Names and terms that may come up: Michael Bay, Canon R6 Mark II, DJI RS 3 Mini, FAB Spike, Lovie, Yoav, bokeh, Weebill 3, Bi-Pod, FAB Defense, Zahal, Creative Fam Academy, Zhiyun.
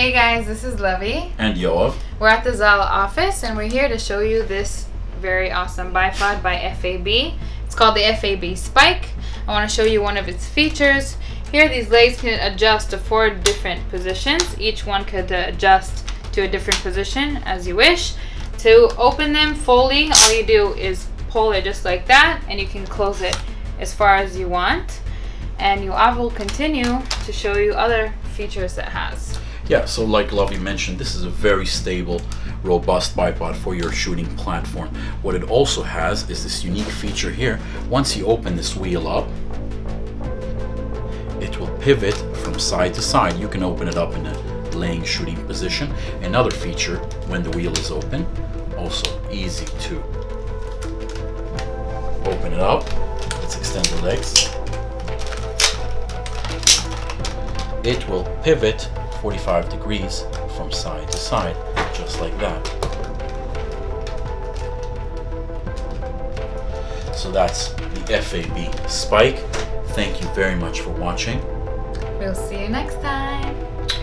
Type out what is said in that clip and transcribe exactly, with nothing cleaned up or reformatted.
Hey guys, this is Lovie and Yoav. We're at the Zahal office and we're here to show you this very awesome bipod by F A B. It's called the F A B Spike. I want to show you one of its features. Here these legs can adjust to four different positions. Each one could adjust to a different position as you wish. To open them fully, all you do is pull it just like that and you can close it as far as you want. And Yoav will continue to show you other features it has. Yeah, so like Lovie mentioned, this is a very stable, robust bipod for your shooting platform. What it also has is this unique feature here. Once you open this wheel up, it will pivot from side to side. You can open it up in a laying shooting position. Another feature, when the wheel is open, also easy to open it up. Let's extend the legs. It will pivot forty-five degrees from side to side, just like that. So that's the F A B Spike. Thank you very much for watching. We'll see you next time.